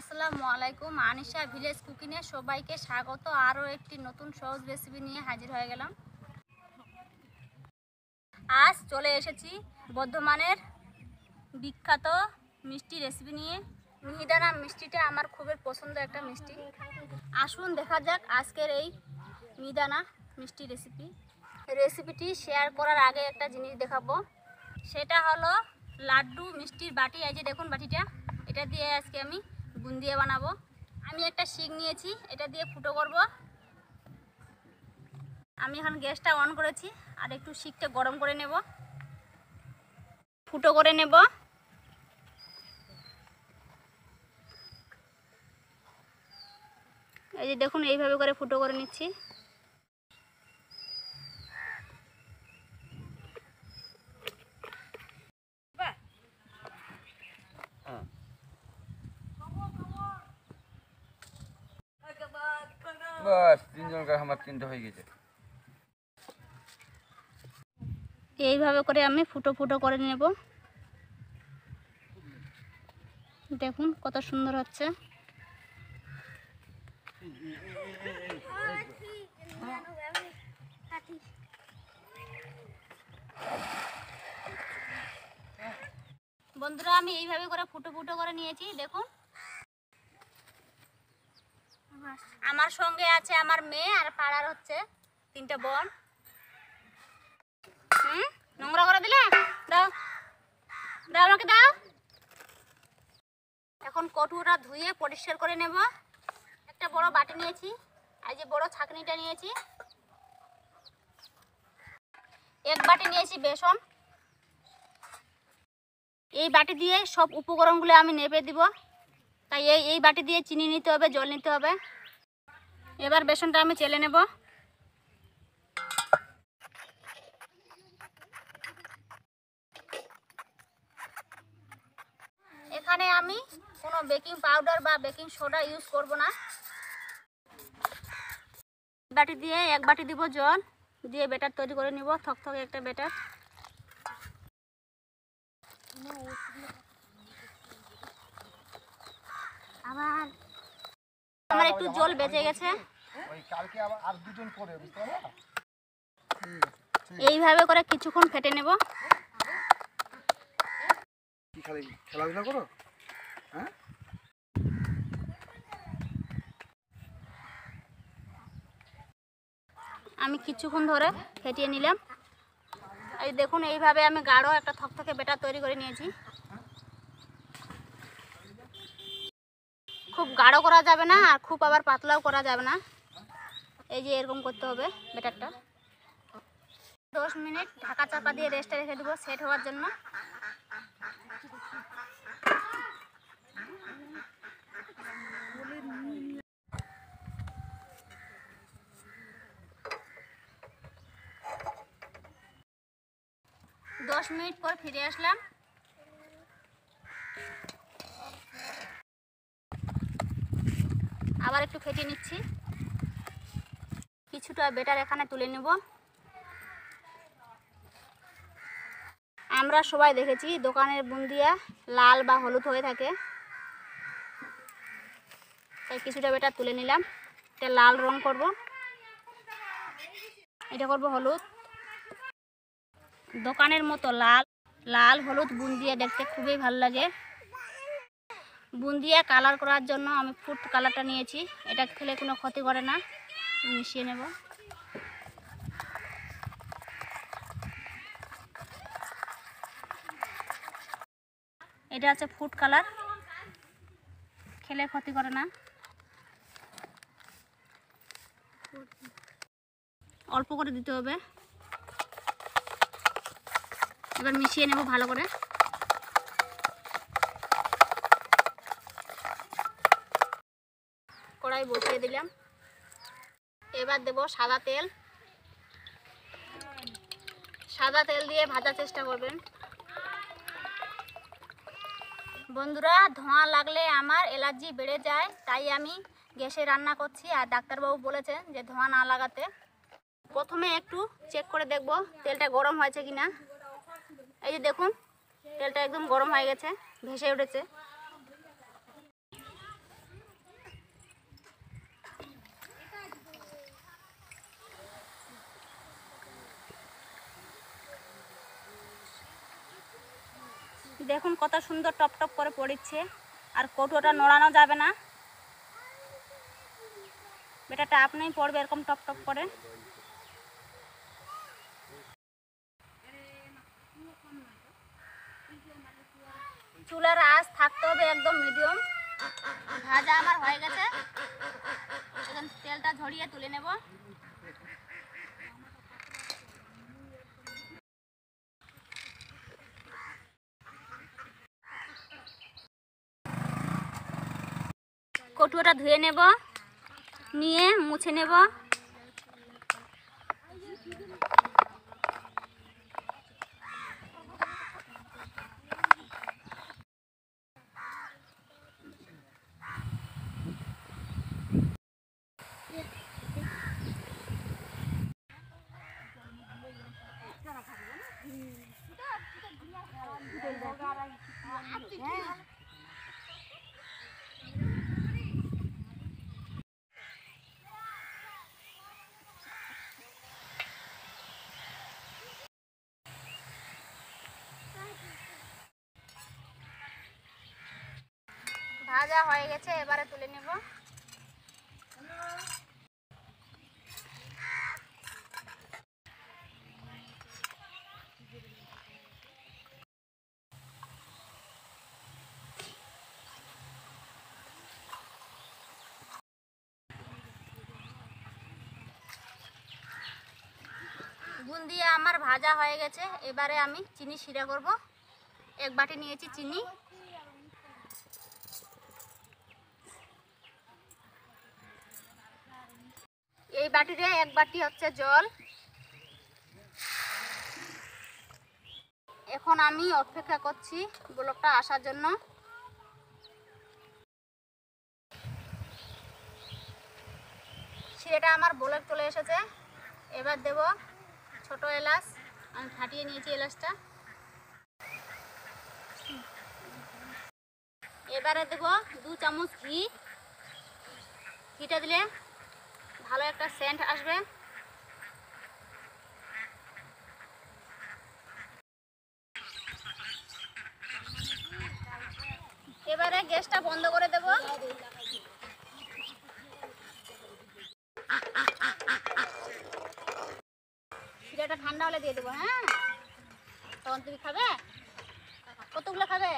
আসসালামু আলাইকুম, আনিশা ভিলেজ কুকিংয়ে সবাইকে স্বাগত। আরও একটি নতুন সহজ রেসিপি নিয়ে হাজির হয়ে গেলাম। আজ চলে এসেছি বর্ধমানের বিখ্যাত মিষ্টি রেসিপি নিয়ে। মিহিদানা মিষ্টিটা আমার খুবই পছন্দ একটা মিষ্টি। আসুন দেখা যাক আজকের এই মিহিদানা মিষ্টি রেসিপিটি শেয়ার করার আগে একটা জিনিস দেখাবো, সেটা হলো লাড্ডু মিষ্টির বাটি। এই যে দেখুন বাটিটা, এটা দিয়ে আজকে আমি বুন্দিয়া বানাবো। আমি একটা শিক নিয়েছি, এটা দিয়ে ফুটো করব। আমি এখন গ্যাসটা অন করেছি আর একটু শিকটা গরম করে নেব, ফুটো করে নেব। এই যে দেখুন, এইভাবে করে ফুটো করে নিচ্ছি। এইভাবে করে আমি ফুটো ফুটো করে নেব। দেখুন কত সুন্দর হচ্ছে। বন্ধুরা, আমি এইভাবে করে ফুটো ফুটো করে নিয়েছি। দেখুন আমার সঙ্গে আছে আমার মেয়ে আর পাড়ার হচ্ছে তিনটা বোন। নোংরা করে দিলে দাও দাও, আমাকে দাও। এখন কটুটা ধুয়ে পরিষ্কার করে নেব। একটা বড় বাটি নিয়েছি, এই যে বড় ছাঁকনিটা নিয়েছি। এক বাটি নিয়েছি বেসন। এই বাটি দিয়ে সব উপকরণগুলো আমি নেড়ে দিব। তাই এই বাটি দিয়ে চিনি নিতে হবে, জল নিতে হবে। এবার বেসনটা আমি চেলে নেব। এখানে আমি কোনো বেকিং পাউডার বা বেকিং সোডা ইউজ করব না। বাটি দিয়ে এক বাটি দিব জল দিয়ে ব্যাটার তৈরি করে নিব, থকথকে একটা ব্যাটার। আমার একটু জল বেঁচে গেছে। এইভাবে করে কিছুক্ষণ ফেটে নেব। আমি কিছুক্ষণ ধরে ফেটিয়ে নিলাম। এই দেখুন, এইভাবে আমি গাঢ় একটা থকথকে ব্যাটার তৈরি করে নিয়েছি। খুব গাঢ় করা যাবে না, আর খুব আবার পাতলাও করা যাবে না। এই যে এরকম করতে হবে ব্যাটারটা। 10 মিনিট ঢাকা চাপা দিয়ে রেস্টে রেখে দেবো সেট হওয়ার জন্য। দশ মিনিট পর ফিরে আসলাম। আবার একটু ফেটে নিচ্ছি। কিছুটা বেটার এখানে তুলে নেব। আমরা সবাই দেখেছি দোকানের বুন্দিয়া লাল বা হলুদ হয়ে থাকে, তাই কিছুটা বেটার তুলে নিলাম। এটা লাল রং করব, এটা করব হলুদ। দোকানের মতো লাল লাল হলুদ বুন্দিয়া দেখতে খুবই ভালো লাগে। বুন্দিয়া কালার করার জন্য আমি ফুড কালারটা নিয়েছি, এটা খেলে কোনো ক্ষতি করে না। মিশিয়ে নেব। এটা আছে ফুড কালার, খেলে ক্ষতি করে না। অল্প করে দিতে হবে। এবার মিশিয়ে নেব ভালো করে। কড়াই বসিয়ে দিলাম। এবার দেব সাদা তেল। সাদা তেল দিয়ে ভাজার চেষ্টা করবেন। বন্ধুরা, ধোঁয়া লাগলে আমার অ্যালার্জি বেড়ে যায়, তাই আমি গ্যাসে রান্না করছি। আর ডাক্তারবাবু বলেছেন যে ধোঁয়া না লাগাতে। প্রথমে একটু চেক করে দেখব তেলটা গরম হয়েছে কিনা। এই যে দেখুন, তেলটা একদম গরম হয়ে গেছে, ভেসে উঠেছে। দেখুন কত সুন্দর টপ টপ করে পড়ছে আর কৌটোটা নড়ানো যাবে না বেটাটা আপনিই পড়বে এরকম টপ টপ করে। চুলার আঁচ থাকতে হবে একদম মিডিয়াম। ভাজা আমার হয়ে গেছে, এখন তেলটা ঝরিয়ে তুলে নেব। কটুয়াটা ধুয়ে নেব, নিয়ে মুছে নেব। ভাজা হয়ে গেছে, এবারে তুলে নেব। বুন্দিয়া আমার ভাজা হয়ে গেছে, এবারে আমি চিনি শিরা করব। এক বাটি নিয়েছি চিনি, এই বাটিতে এক বাটি হচ্ছে জল। এখন আমি অপেক্ষা করছি ব্লকটা আসার জন্য। শিরাটা আমার ব্লক চলে এসেছে, এবার দেব ছোট এলাচ। আমি ফাটিয়ে নিয়েছি এলাচটা, এবারে দেব 2 চামচ ঘি। ঘিটা দিলে ভালো একটা সেন্ট আসবে। এবারে গ্যাসটা বন্ধ করে দেব। শিরাটা ঠান্ডা হলে দিয়ে দেবো, হ্যাঁ তখন তুমি খাবে। কতগুলো খাবে?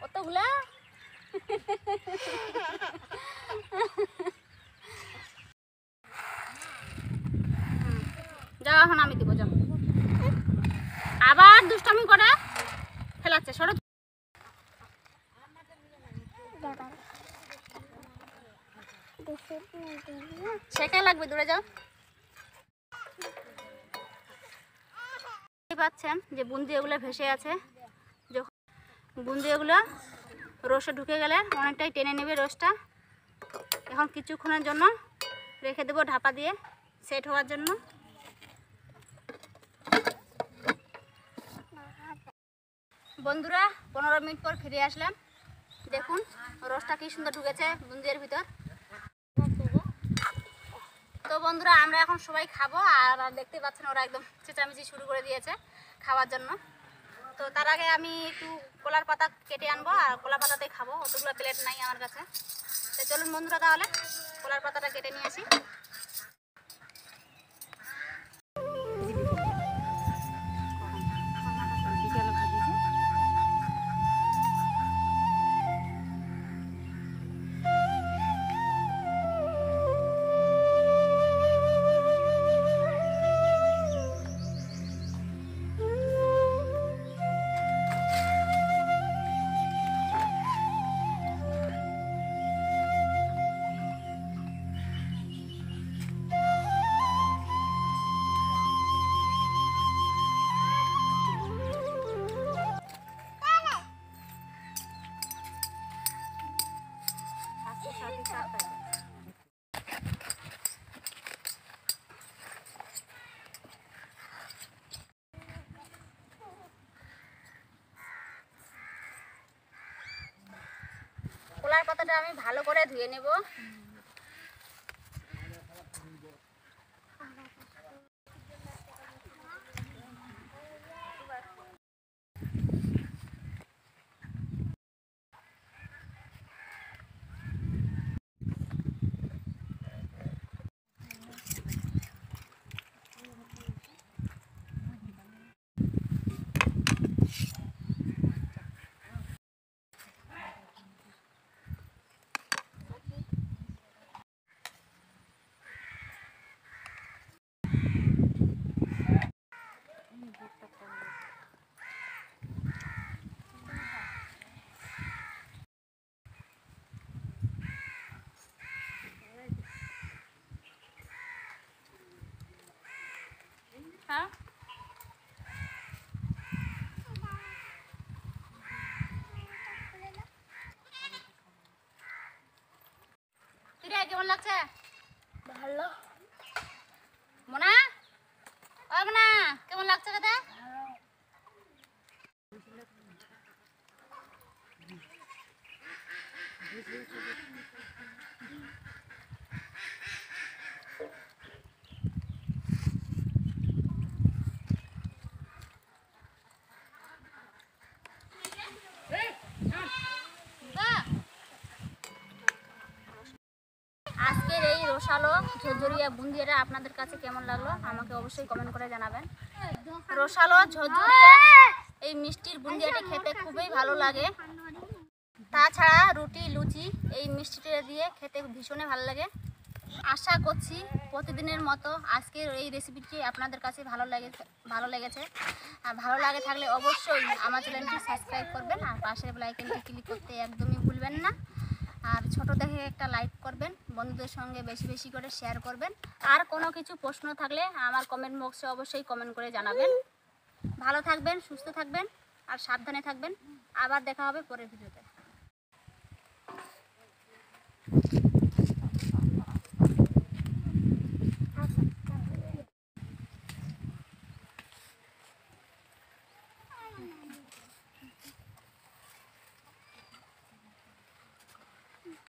কতগুলো? এখন আমি দিব। যখন আবার দুষ্টামি করে ফেলাচ্ছে, সরো। সেটা লাগবে, দূরে যাও। পাচ্ছেন যে বুন্দিয়াগুলো ভেসে আছে, যখন বুন্দিয়াগুলো রসে ঢুকে গেলে অনেকটাই টেনে নেবে রসটা। এখন কিছুক্ষণের জন্য রেখে দেবো ঢাকা দিয়ে সেট হওয়ার জন্য। বন্ধুরা 15 মিনিট পর ফিরে আসলাম, দেখুন রসটা কি সুন্দর ঢুকেছে বুন্দিয়ার ভিতর। তো বন্ধুরা আমরা এখন সবাই খাবো, আর দেখতে পাচ্ছেন ওরা একদম চেঁচামেচি শুরু করে দিয়েছে খাওয়ার জন্য। তো তার আগে আমি একটু কলার পাতা কেটে আনবো, আর কলার পাতাতেই খাবো, অতগুলো প্লেট নাই আমার কাছে। তো চলুন বন্ধুরা তাহলে কলার পাতাটা কেটে নিয়ে আসি। কলার পাতাটা আমি ভালো করে ধুয়ে নেব। हाँ तुरा केमन लागছে ভালো মনা অগনা কেমন লাগছে কথা রসালো ঝরঝরিয়া বুন্দিয়াটা আপনাদের কাছে কেমন লাগলো আমাকে অবশ্যই কমেন্ট করে জানাবেন। রসালো ঝরঝরিয়া এই মিষ্টির বুন্দিয়াটা খেতে খুবই ভালো লাগে। তাছাড়া রুটি লুচি এই মিষ্টিটা দিয়ে খেতে ভীষণ ভালো লাগে। আশা করছি প্রতিদিনের মতো আজকের এই রেসিপিটি আপনাদের কাছে ভালো লেগেছে। আর ভালো লাগে থাকলে অবশ্যই আমার চ্যানেলটি সাবস্ক্রাইব করবেন আর পাশের বেল আইকনটি ক্লিক করতে একদমই ভুলবেন না। আর ছোট দেখে একটা লাইক করবেন, বন্ধুদের সঙ্গে বেশি বেশি করে শেয়ার করবেন। আর কোনো কিছু প্রশ্ন থাকলে আমার কমেন্ট বক্সে অবশ্যই কমেন্ট করে জানাবেন। ভালো থাকবেন, সুস্থ থাকবেন আর সাবধানে থাকবেন। আবার দেখা হবে পরের ভিডিওতে।